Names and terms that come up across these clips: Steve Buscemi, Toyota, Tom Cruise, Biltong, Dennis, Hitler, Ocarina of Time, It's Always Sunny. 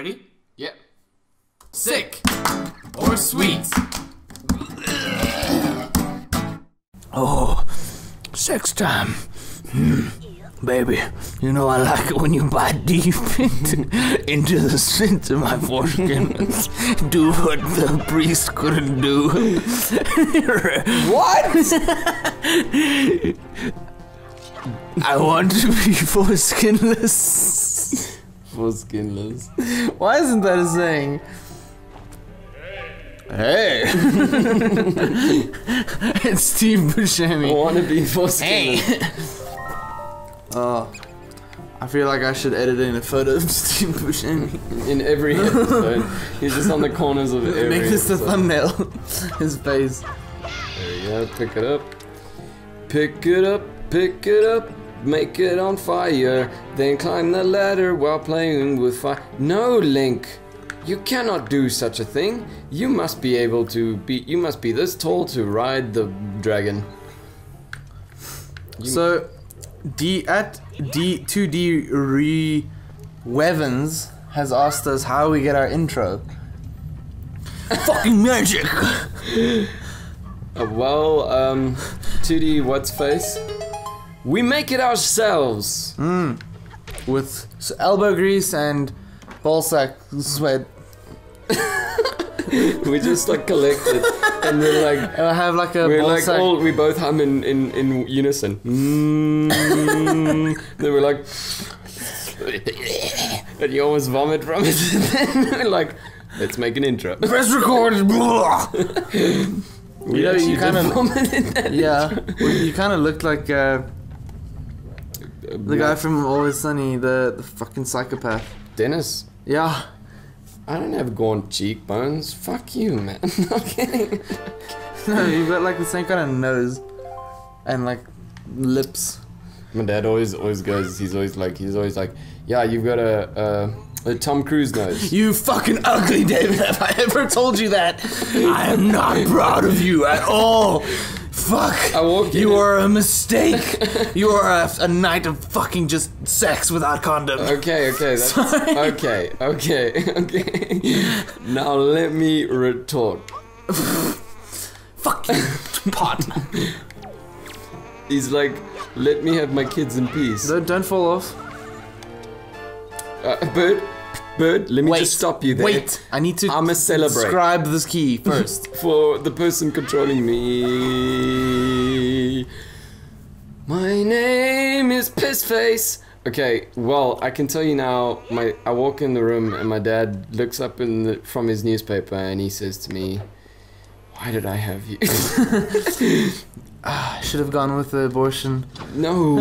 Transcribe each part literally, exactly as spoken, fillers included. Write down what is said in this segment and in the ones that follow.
Ready? Yep. Sick or sweet. Oh, sex time. Mm. Baby, you know I like it when you bite deep into, into the scent of my foreskin. Do what the priest couldn't do. What? I want to be foreskinless. Foreskinless. Why isn't that a saying? Hey! It's Steve Buscemi. I want to be foreskinless. Hey! Oh. I feel like I should edit in a photo of Steve Buscemi. In every episode. He's just on the corners of every Make this episode. The thumbnail. His face. There you go. Pick it up. Pick it up. Pick it up, make it on fire, then climb the ladder while playing with fire. No, Link, you cannot do such a thing. You must be able to be, you must be this tall to ride the dragon. You so, D at D two D Re Wevens has asked us how we get our intro. Fucking magic! uh, well, um, two D what's face? We make it ourselves! Mm. With elbow grease and ballsack sweat. We just like collect it and then like... I have like a we're like all, we both hum in, in, in unison. Mm. Then we're like... and you almost vomit from it. And then we're like, let's make an intro. Press record! You we know, you kind of... vomited that yeah. Well, you kind of looked like... Uh, The guy from It's Always Sunny, the, the fucking psychopath. Dennis? Yeah. I don't have gaunt cheekbones. Fuck you, man. Not kidding. No, you've got like the same kind of nose. And like, lips. My dad always always goes, he's always like, he's always like, yeah, you've got a, a, a Tom Cruise nose. You fucking ugly, David. Have I ever told you that? I am not proud of you at all. Fuck! I walked in. You are a mistake! You are a, a night of fucking just sex without condom. Okay, okay, that's... Sorry. Okay, okay, okay. Now let me retort. Fuck you, partner. He's like, let me have my kids in peace. No, don't fall off. Uh, bird, bird, let me wait, just stop you there. Wait, I need to I'm a celebrate. Describe this key first. For the person controlling me. My name is Pissface. Okay, well, I can tell you now, my I walk in the room and my dad looks up in the, from his newspaper and he says to me, why did I have you? Ah, I should have gone with the abortion. No.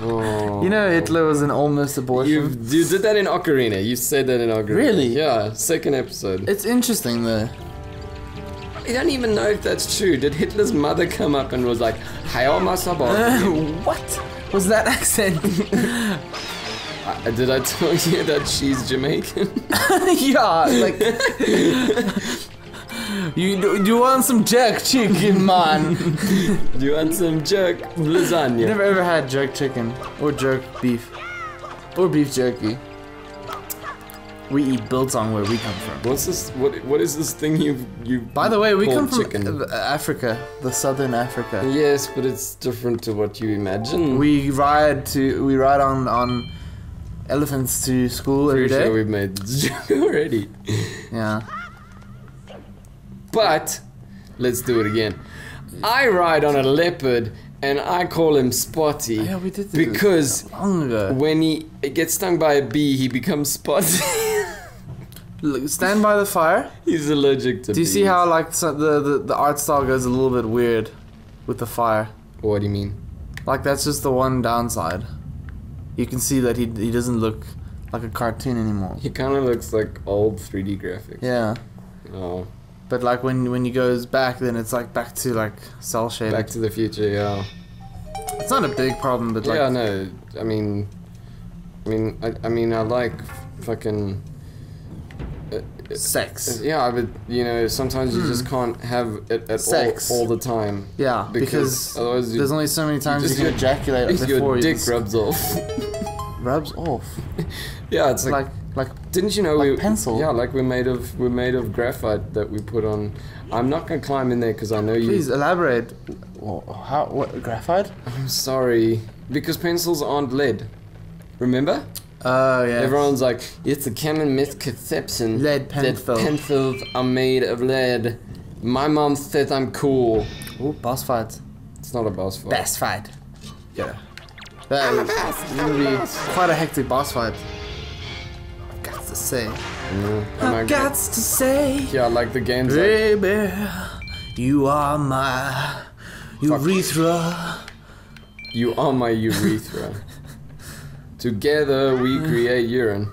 Oh. You know Hitler was an almost abortion. You, you did that in Ocarina. You said that in Ocarina. Really? Yeah, second episode. It's interesting though. I don't even know if that's true. Did Hitler's mother come up and was like, "Hi, almost abortion"? Uh, what was that accent? uh, did I tell you that she's Jamaican? Yeah, like. You do you want some jerk chicken, man? Do you want some jerk lasagna? Never ever had jerk chicken or jerk beef or beef jerky. We eat biltong where we come from. What's this? What what is this thing you you? By the way, we come from chicken? Africa, the southern Africa. Yes, but it's different to what you imagine. We ride to we ride on on elephants to school every day. Pretty sure we've made this joke already. Yeah. But, let's do it again. I ride on a leopard and I call him Spotty. Yeah, we did this because long ago. When he gets stung by a bee, he becomes Spotty. Look, stand by the fire. He's allergic to bees. Do you bees. see how like so the, the, the art style goes a little bit weird with the fire? What do you mean? Like that's just the one downside. You can see that he, he doesn't look like a cartoon anymore. He kind of looks like old three D graphics. Yeah. Oh. But like when when he goes back, then it's like back to like cell shaded. Back to the future, yeah. It's not a big problem, but like yeah, no. I mean, I mean, I, I mean, I like fucking uh, sex. Uh, yeah, but you know, sometimes mm. you just can't have it at sex. all all the time. Yeah, because, because otherwise you, there's only so many times you, just you can your, ejaculate. Before your dick you just... rubs off. Rubs off. Yeah, it's like, like Like, didn't you know like we pencil? Yeah, like we're made of we're made of graphite that we put on. I'm not gonna climb in there because I know Please you. Please elaborate. Well, how? What, graphite? I'm sorry, because pencils aren't lead. Remember? Oh yeah. Everyone's like, it's a common misconception lead pencil. that pencils are made of lead. My mom said I'm cool. Ooh, boss fight. It's not a boss fight. Best fight. Yeah. That is gonna be quite a hectic boss fight. To say, mm. oh I've got to say, yeah, like the game's baby, like, you are my urethra. You are my urethra. Together we create urine.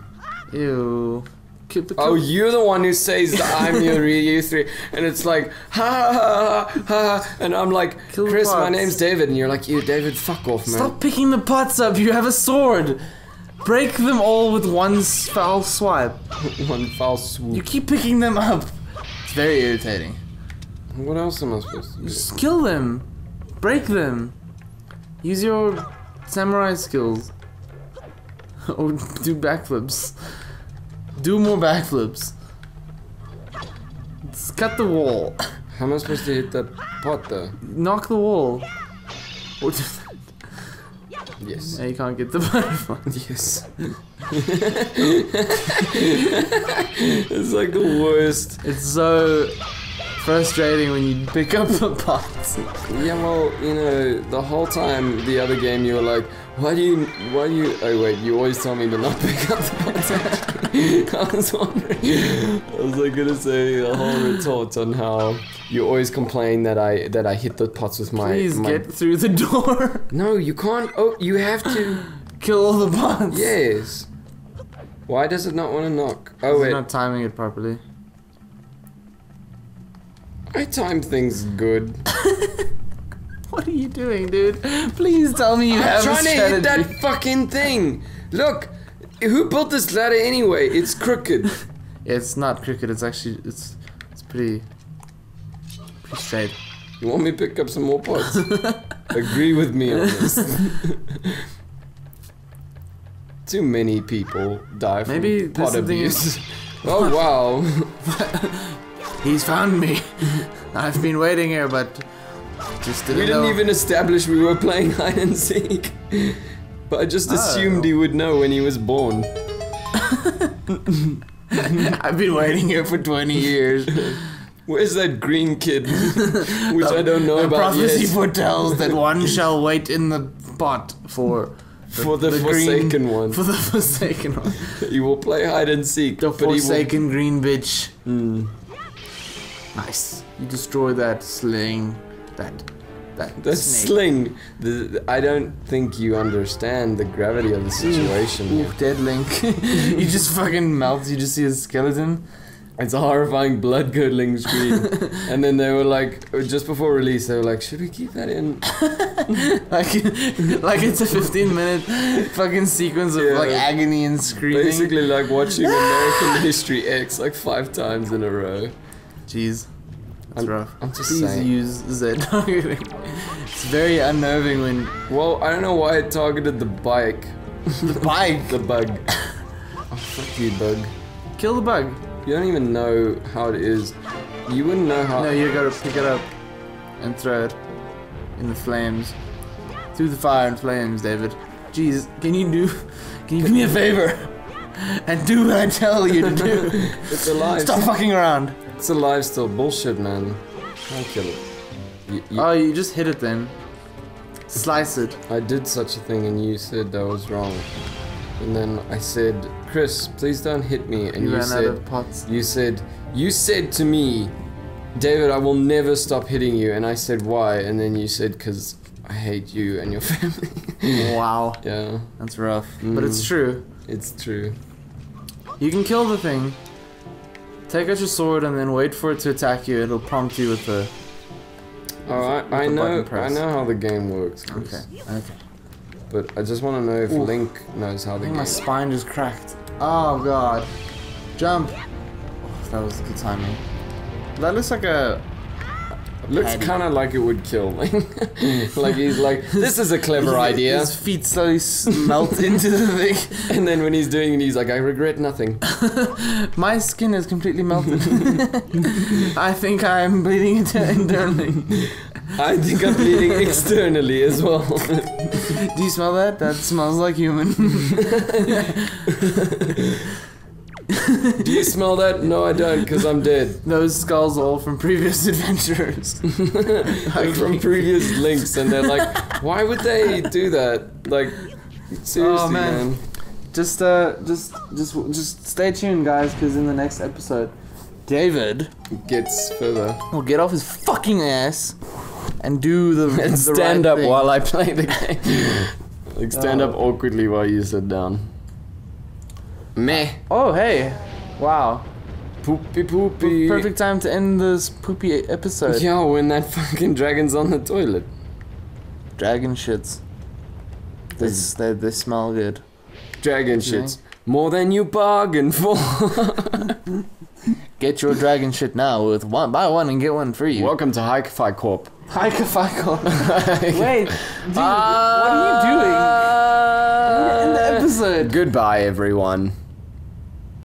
Ew. Keep the oh, you're the one who says I'm your urethra, and it's like ha ha ha, ha and I'm like, kill Chris, my name's David, and you're like, you David, fuck off, man. Stop picking the pots up. You have a sword. Break them all with one foul swipe. One foul swoop. You keep picking them up. It's very irritating. What else am I supposed to do? Just kill them. Break them. Use your samurai skills. Or do backflips. Do more backflips. Just cut the wall. How am I supposed to hit that pot though? Knock the wall. Or just... Yes. Now you can't get the butterfly. Yes. It's like the worst. It's so frustrating when you pick up the parts. Yeah, well, you know, the whole time the other game you were like, why do you, why do you, oh wait, you always tell me to not pick up the parts. I was wondering, I was like gonna say a whole retort on how you always complain that I, that I hit the pots with my- Please my... get through the door. No, you can't, oh, you have to- Kill all the pots. Yes. Why does it not want to knock? Oh wait. It's not timing it properly. I time things good. What are you doing, dude? Please tell me you I'm have a strategy. I'm trying to hit that fucking thing. Look, who built this ladder anyway? It's crooked. Yeah, it's not crooked. It's actually it's it's pretty pretty straight. You want me to pick up some more pots? Agree with me on this. Too many people die from Maybe pot abuse. Is... Oh wow. He's found me. I've been waiting here, but just didn't We didn't know. even establish we were playing hide and seek. But I just assumed oh. he would know when he was born. I've been waiting here for twenty years. Where's that green kid? Which the, I don't know about yet. The prophecy foretells that one shall wait in the pot for... The, for the, the forsaken green, one. For the forsaken one. He will play hide and seek. The forsaken will... green bitch. Mm. Nice. You destroy that sling. That... That, that sling. The, the, I don't think you understand the gravity of the situation. Ooh, dead Link. You just fucking melt. You just see a skeleton. It's a horrifying blood-curdling scream. And then they were like, just before release, they were like, should we keep that in? like, like it's a fifteen minute fucking sequence of yeah, like agony and screaming. Basically like watching American History X like five times in a row. Jeez, that's I'm, rough. I'm just Please saying. use Z targeting. It's very unnerving when... Well, I don't know why it targeted the bike. The bike? The bug. Oh, fuck you, bug. Kill the bug. You don't even know how it is. You wouldn't know how... No, you gotta pick it up and throw it in the flames. Through the fire and flames, David. Jeez, can you do... Can you do me a favor? And do what I tell you to do. It's alive. Stop fucking around. It's alive still. Bullshit, man. Can't kill it. You, you oh, you just hit it then. Slice it. I did such a thing and you said that was wrong. And then I said, Chris, please don't hit me. And you, you said, out of pots. you said, you said to me, David, I will never stop hitting you. And I said, why? And then you said, cause I hate you and your family. Wow. Yeah. That's rough. Mm. But it's true. It's true. You can kill the thing. Take out your sword and then wait for it to attack you. It'll prompt you with the. Alright, I know. I know how the game works. Chris. Okay. Okay. But I just want to know if Ooh. Link knows how the I think game. My spine just cracked. Oh god! Jump! Oh, that was good timing. That looks like a, a Looks kind of like it would kill me. Like he's like, this is a clever idea. His feet slowly melt into the thing. And then when he's doing it, he's like, I regret nothing. My skin is completely melted. I think I'm bleeding internally. I think I'm bleeding externally as well. Do you smell that? That smells like human. Do you smell that? No, I don't, because I'm dead. Those skulls are all from previous adventurers. Like from previous links, and they're like, why would they do that? Like, seriously, oh, man. man. Just, uh, just, just, just stay tuned, guys, because in the next episode, David gets further. Will get off his fucking ass and do the and the stand right up thing. While I play the game. Like stand oh. up awkwardly while you sit down. Meh. Oh hey, wow. Poopy poopy. Perfect time to end this poopy episode. Yo, when that fucking dragon's on the toilet. Dragon shits. This they they smell good. Dragon shits more than you bargained for. Get your dragon shit now with one buy one and get one free. Welcome to Hi-Fi Corp. Hi-Fi Corp. Wait, dude, uh, what are you doing? Uh, Goodbye, everyone.